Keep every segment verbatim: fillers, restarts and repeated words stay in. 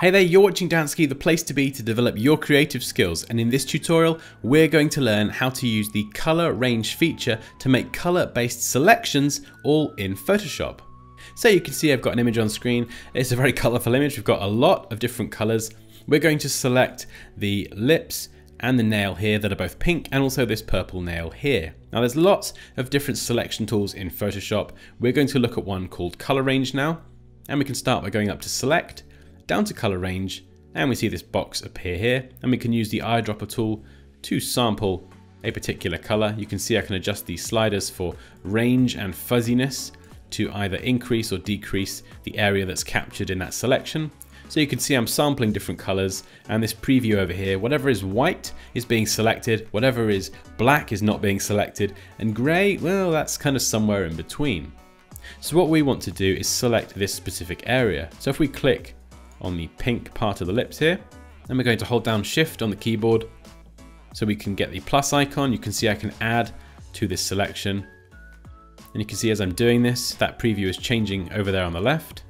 Hey there, you're watching Dansky, the place to be to develop your creative skills, and in this tutorial we're going to learn how to use the Color Range feature to make color-based selections all in Photoshop. So you can see I've got an image on screen. It's a very colourful image, we've got a lot of different colours. We're going to select the lips and the nail here that are both pink, and also this purple nail here. Now there's lots of different selection tools in Photoshop. We're going to look at one called Color Range now, and we can start by going up to Select, down to Color Range, and we see this box appear here, and we can use the eyedropper tool to sample a particular color. You can see I can adjust the sliders for range and fuzziness to either increase or decrease the area that's captured in that selection. So you can see I'm sampling different colors, and this preview over here, whatever is white is being selected, whatever is black is not being selected, and gray, well, that's kind of somewhere in between. So what we want to do is select this specific area. So if we click on the pink part of the lips here, then we're going to hold down shift on the keyboard so we can get the plus icon. You can see I can add to this selection, and you can see as I'm doing this that preview is changing over there on the left.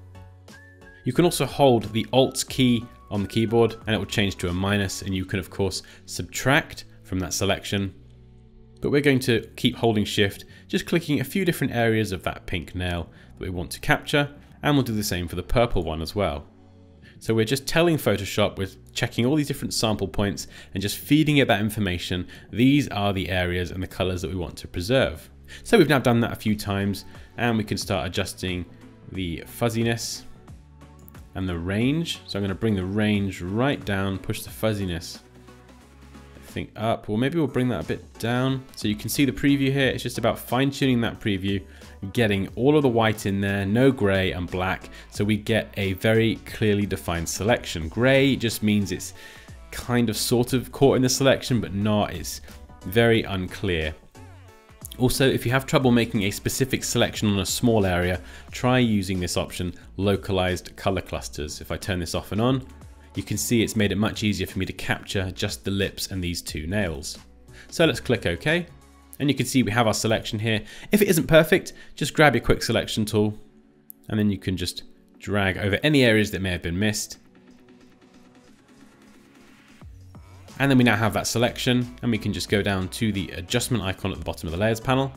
You can also hold the alt key on the keyboard and it will change to a minus, and you can of course subtract from that selection, but we're going to keep holding shift, just clicking a few different areas of that pink nail that we want to capture, and we'll do the same for the purple one as well. So we're just telling Photoshop, we're checking all these different sample points and just feeding it that information. These are the areas and the colors that we want to preserve. So we've now done that a few times, and we can start adjusting the fuzziness and the range. So I'm going to bring the range right down, push the fuzziness, I think, up, or maybe we'll bring that a bit down. So you can see the preview here. It's just about fine tuning that preview, getting all of the white in there, no gray and black, so we get a very clearly defined selection. Gray just means it's kind of sort of caught in the selection, but not, it's very unclear. Also, if you have trouble making a specific selection on a small area, try using this option, localized color clusters. If I turn this off and on, you can see it's made it much easier for me to capture just the lips and these two nails. So let's click OK. And you can see we have our selection here. If it isn't perfect, just grab your quick selection tool, and then you can just drag over any areas that may have been missed. And then we now have that selection, and we can just go down to the adjustment icon at the bottom of the layers panel.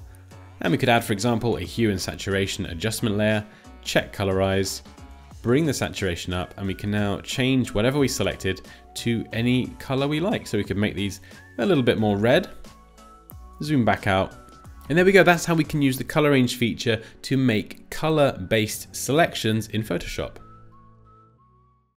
And we could add, for example, a hue and saturation adjustment layer, check colorize, bring the saturation up, and we can now change whatever we selected to any color we like. So we could make these a little bit more red. Zoom back out, and there we go. That's how we can use the Color Range feature to make color-based selections in Photoshop.